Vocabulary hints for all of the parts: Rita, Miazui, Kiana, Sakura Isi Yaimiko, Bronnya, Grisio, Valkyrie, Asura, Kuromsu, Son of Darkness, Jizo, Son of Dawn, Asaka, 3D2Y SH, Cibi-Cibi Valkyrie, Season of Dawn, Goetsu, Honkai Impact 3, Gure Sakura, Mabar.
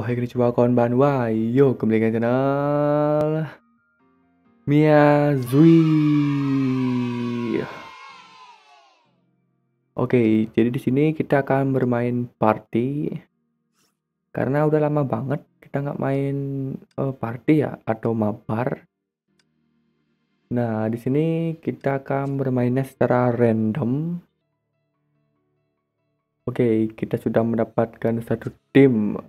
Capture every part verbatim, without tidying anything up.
Oh hai konnichiwa konban wa, yo kembali ke channel Miazui. Oke, jadi di sini kita akan bermain party karena udah lama banget kita nggak main uh, party ya atau mabar. Nah, di sini kita akan bermainnya secara random. Oke, kita sudah mendapatkan satu tim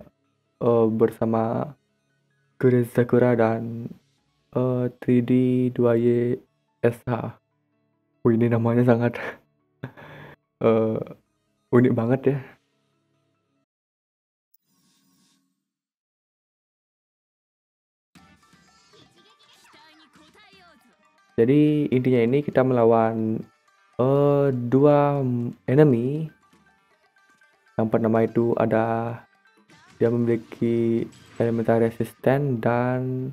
Uh, bersama Gure Sakura dan uh, three D two Y S H. Oh, ini namanya sangat uh, unik banget ya. Jadi intinya ini kita melawan uh, dua enemy. Yang pertama itu ada dia memiliki elemental resisten dan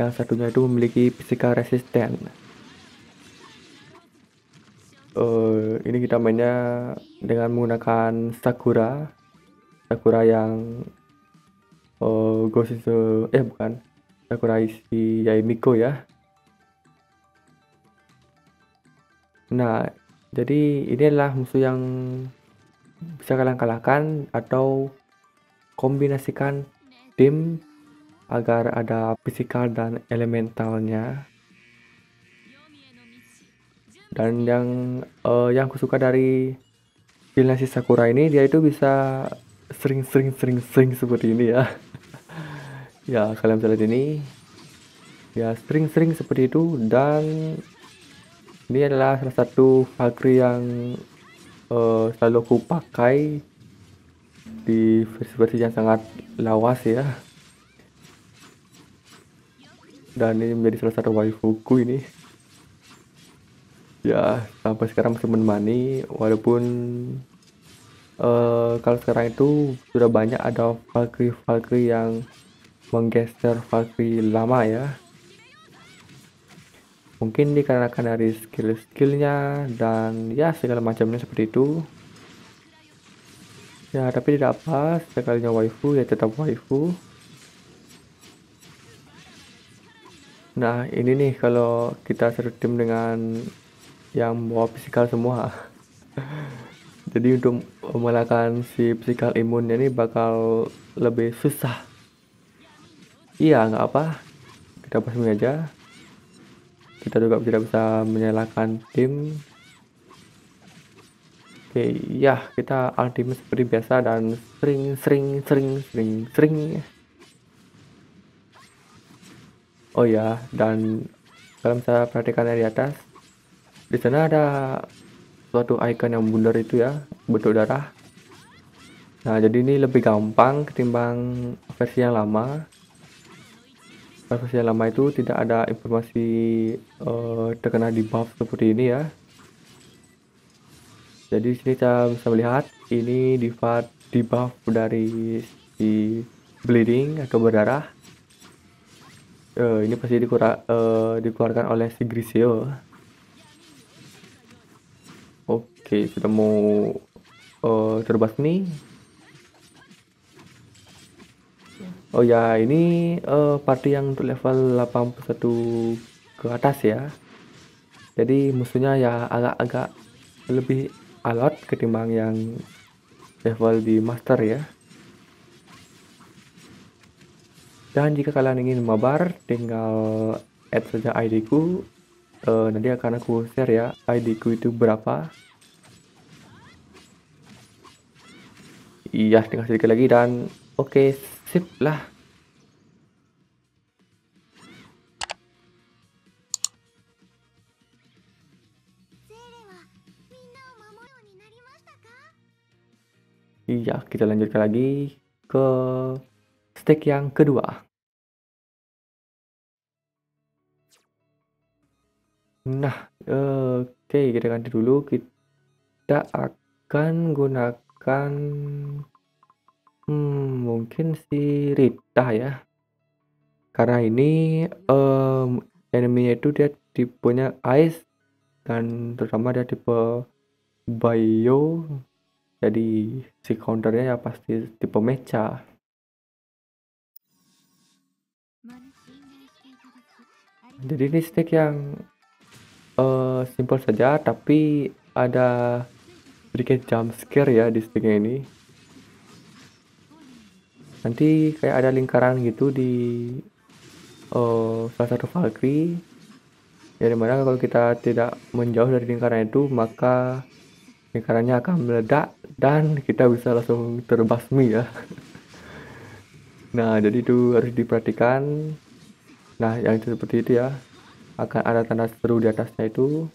yang satunya itu memiliki physical resisten. Uh, ini kita mainnya dengan menggunakan Sakura, Sakura yang uh, Goetsu, eh bukan, Sakura Isi Yaimiko ya. Nah, jadi ini adalah musuh yang bisa kalian kalahkan atau kombinasikan tim agar ada fisikal dan elementalnya. Dan yang uh, yang aku suka dari Villain Sakura ini, dia itu bisa sering-sering-sering-sering seperti ini ya. Ya, kalian bisa lihat ini. Ya, sering-sering seperti itu, dan ini adalah salah satu Valkyrie yang uh, selalu aku pakai di versi-versi yang sangat lawas ya, dan ini menjadi salah satu waifuku ini ya, sampai sekarang masih menemani, walaupun uh, kalau sekarang itu sudah banyak ada Valkyrie-Valkyrie yang menggeser Valkyrie lama ya, mungkin dikarenakan dari skill-skillnya dan ya segala macamnya seperti itu. Ya, tapi tidak apa, sekalinya waifu ya tetap waifu. Nah, ini nih kalau kita satu tim dengan yang bawa physical semua. Jadi untuk mengalahkan si physical imunnya ini bakal lebih susah. Iya, nggak apa, kita pasung aja. Kita juga tidak bisa menyalahkan tim. Oke, okay, ya kita ultimate seperti biasa dan sering sering sering sering sering. Oh ya, dan kalau saya perhatikan dari atas, di sana ada suatu icon yang bundar itu ya, bentuk darah. Nah, jadi ini lebih gampang ketimbang versi yang lama. Versi yang lama itu tidak ada informasi uh, terkena di buff seperti ini ya. Jadi di sini kita bisa melihat ini debuff debuff dari si bleeding atau berdarah. Uh, ini pasti dikura, uh, dikeluarkan oleh si Grisio. Oke, okay, kita mau uh, terbas nih. Oh ya, ini uh, party yang untuk level delapan puluh satu ke atas ya. Jadi musuhnya ya agak-agak lebih alot ketimbang yang level di master ya. Dan jika kalian ingin mabar, tinggal add saja I D ku, uh, nanti akan aku share ya I D ku itu berapa. Iya, tinggal sedikit lagi dan oke, okay, sip lah. Iya, kita lanjutkan lagi ke stake yang kedua. Nah, oke, okay, kita ganti dulu. Kita akan gunakan hmm, mungkin si Rita ya. Karena ini um, enemy-nya itu dia tipenya ice dan terutama dia tipe bio. Jadi si counternya ya pasti tipe mecha. Jadi ini stick yang uh, simpel saja, tapi ada sedikit jump scare ya di sticknya ini. Nanti kayak ada lingkaran gitu di uh, salah satu Valkyrie, ya dimana kalau kita tidak menjauh dari lingkaran itu maka lingkarannya akan meledak dan kita bisa langsung terbasmi ya. Nah jadi itu harus diperhatikan. Nah yang itu seperti itu ya, akan ada tanda seru di atasnya itu.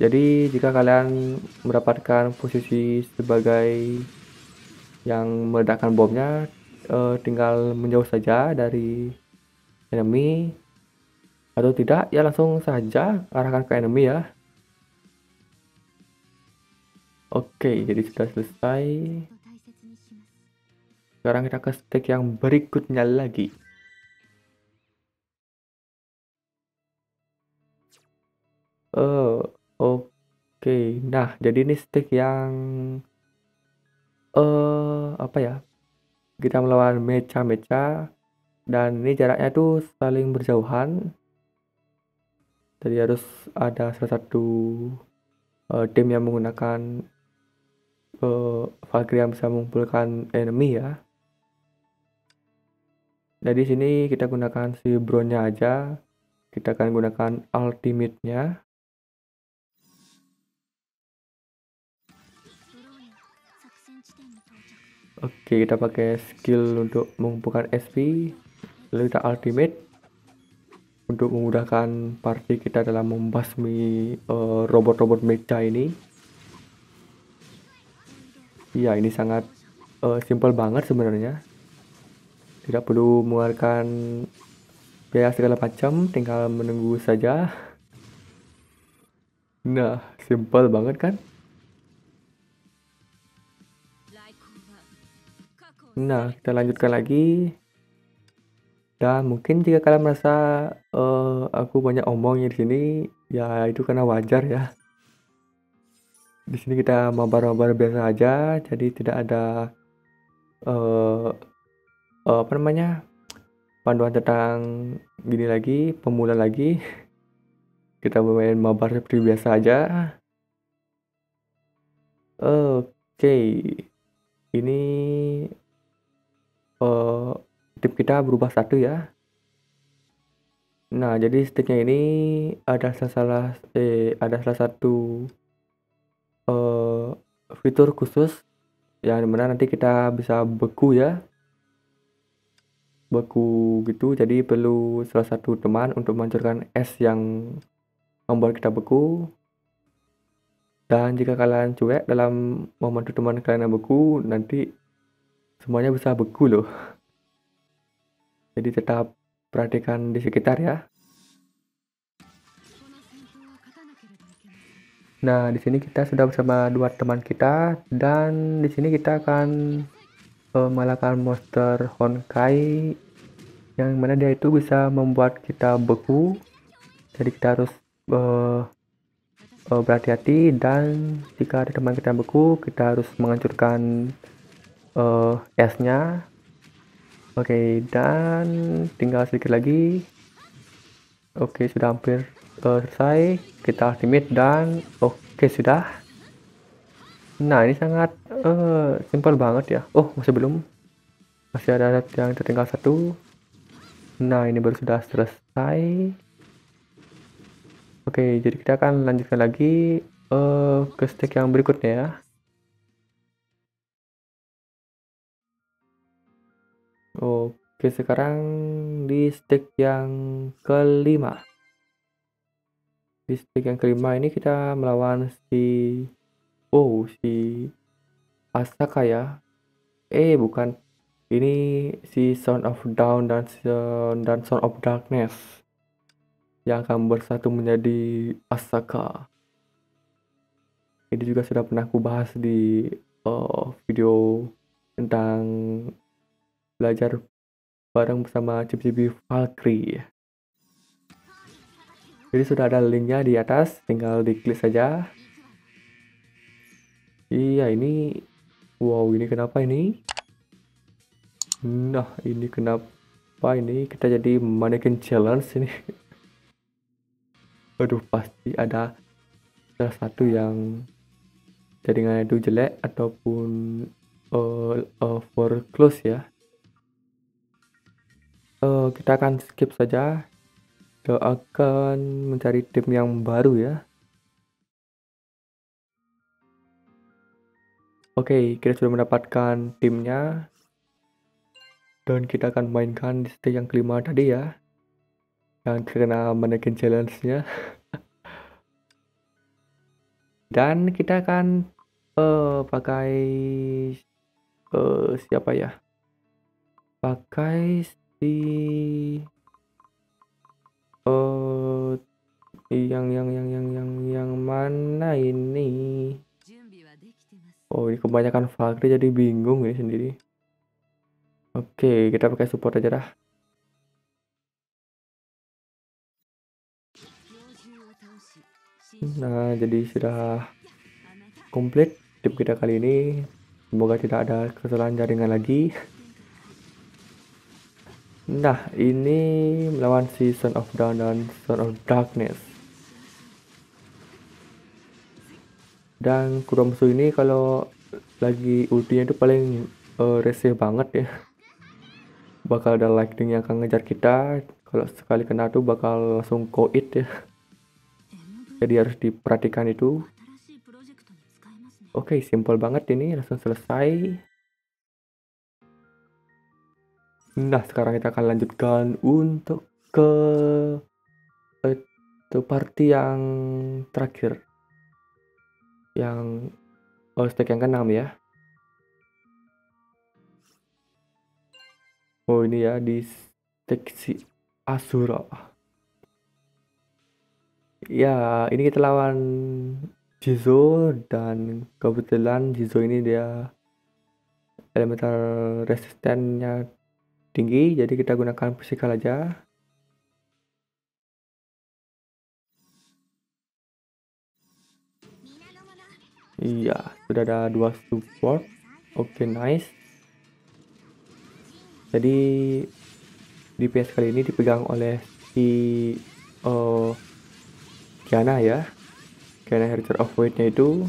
Jadi jika kalian mendapatkan posisi sebagai yang meledakkan bomnya, eh, tinggal menjauh saja dari enemy, atau tidak ya langsung saja arahkan ke enemy ya. Oke, jadi sudah selesai. Sekarang kita ke stick yang berikutnya lagi. Uh, Oke, okay. Nah jadi ini stick yang uh, apa ya? Kita melawan mecha-mecha dan ini jaraknya tuh saling berjauhan. Jadi harus ada salah satu uh, tim yang menggunakan uh, Valkyrie yang bisa mengumpulkan enemy ya. Nah, di sini kita gunakan si Bronnya aja. Kita akan gunakan ultimate-nya. Oke, kita pakai skill untuk mengumpulkan S P. Lalu kita ultimate untuk memudahkan party kita dalam membasmi uh, robot-robot mecha ini. Iya, ini sangat uh, simple banget sebenarnya. Tidak perlu mengeluarkan biaya segala macam, tinggal menunggu saja. Nah, simple banget kan? Nah, kita lanjutkan lagi. Dan mungkin jika kalian merasa uh, aku banyak omongnya di sini, ya itu karena wajar ya. Di sini kita mabar-mabar biasa aja, jadi tidak ada uh, uh, apa namanya? panduan tentang gini lagi, pemula lagi. Kita bermain mabar seperti biasa aja. Oke, okay. Ini uh, tip kita berubah satu ya. Nah, jadi sticknya ini ada salah eh ada salah satu uh, fitur khusus yang dimana nanti kita bisa beku ya. Beku gitu, jadi perlu salah satu teman untuk menghancurkan es yang membuat kita beku. Dan jika kalian cuek dalam membantu teman kalian yang beku, nanti semuanya bisa beku loh. Jadi tetap perhatikan di sekitar ya. Nah, di sini kita sudah bersama dua teman kita dan di sini kita akan mengalahkan monster Honkai yang mana dia itu bisa membuat kita beku. Jadi kita harus uh, uh, berhati-hati dan jika ada teman kita beku, kita harus menghancurkan uh, esnya. Oke, okay, dan tinggal sedikit lagi. Oke, okay, sudah hampir uh, selesai. Kita ultimate dan oke okay, sudah. Nah, ini sangat uh, simpel banget ya. Oh, masih belum. Masih ada yang tertinggal satu. Nah, ini baru sudah selesai. Oke, jadi kita akan lanjutkan lagi uh, ke stick yang berikutnya ya. Oke, sekarang di stick yang kelima. Di stick yang kelima ini kita melawan si... Oh, si Asaka ya. Eh, bukan. Ini si Son of Dawn dan Son, dan Son of Darkness yang akan bersatu menjadi Asaka. Ini juga sudah pernah aku bahas di uh, video tentang belajar bareng bersama Cibi-Cibi Valkyrie. Jadi sudah ada linknya di atas, tinggal diklik saja. Iya, ini wow, ini kenapa ini? Nah, ini kenapa Wah, ini kita jadi mannequin challenge ini. Aduh, pasti ada salah satu yang jaringannya itu jelek ataupun uh, uh, for close ya. Uh, kita akan skip saja. Kita akan mencari tim yang baru ya. Oke, okay, kita sudah mendapatkan timnya. Dan kita akan mainkan di stage yang kelima tadi ya. Yang kena mannequin challenge-nya. Dan kita akan uh, pakai uh, siapa ya? Pakai si uh, yang yang yang yang yang yang mana ini? Oh, ini kebanyakan Valkyrie jadi bingung ya sendiri. Oke, kita pakai support aja dah. Nah, jadi sudah komplit tip kita kali ini. Semoga tidak ada kesalahan jaringan lagi. Nah, ini melawan Season of Dawn dan Son of Darkness. Dan Kuromsu ini kalau lagi ultinya itu paling uh, reseh banget ya. Bakal ada lightning yang akan ngejar kita. Kalau sekali kena tuh bakal langsung koit ya. Jadi harus diperhatikan itu. Oke, okay, simpel banget ini, langsung selesai. Nah, sekarang kita akan lanjutkan untuk ke itu party yang terakhir, yang oh, stage yang keenam ya. Oh, ini ya di stage si Asura. Ya, ini kita lawan Jizo dan kebetulan Jizo ini dia elemental resistennya tinggi, jadi kita gunakan physical aja. Iya, sudah ada dua support. Oke, okay, nice. Jadi D P S kali ini dipegang oleh si uh, Kiana ya. Kiana Heritage of Weight-nya itu.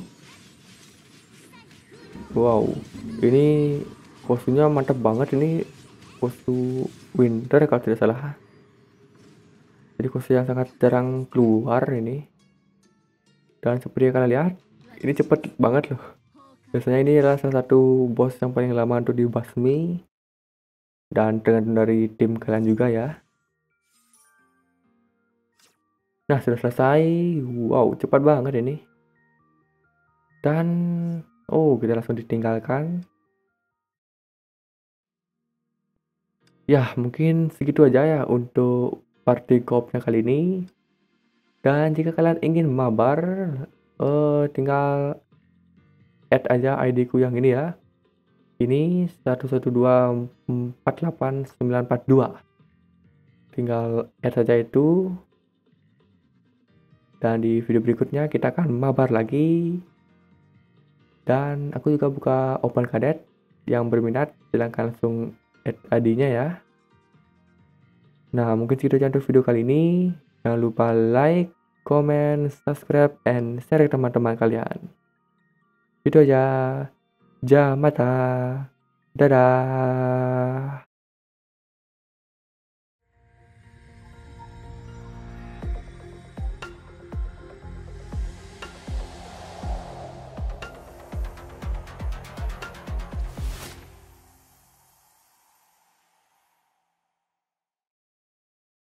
Wow, ini kostumnya mantap banget ini. Kostum winter kalau tidak salah. Jadi kostum yang sangat jarang keluar ini. Dan seperti yang kalian lihat, ini cepet banget loh. Biasanya ini adalah salah satu boss yang paling lama untuk dibasmi. Dan tergantung dari tim kalian juga ya. Nah, sudah selesai. Wow, cepat banget ini. Dan oh, kita langsung ditinggalkan. Ya, mungkin segitu aja ya untuk party co-opnya kali ini. Dan jika kalian ingin mabar, Uh, tinggal add aja I D ku yang ini ya. Ini satu satu dua empat delapan sembilan empat dua. Tinggal add aja itu. Dan di video berikutnya kita akan mabar lagi. Dan aku juga buka open cadet. Yang berminat silahkan langsung add I D-nya ya. Nah, mungkin segitu aja untuk video kali ini. Jangan lupa like, comment, subscribe, and share ke teman-teman kalian. Itu aja. Jamata. Dadah.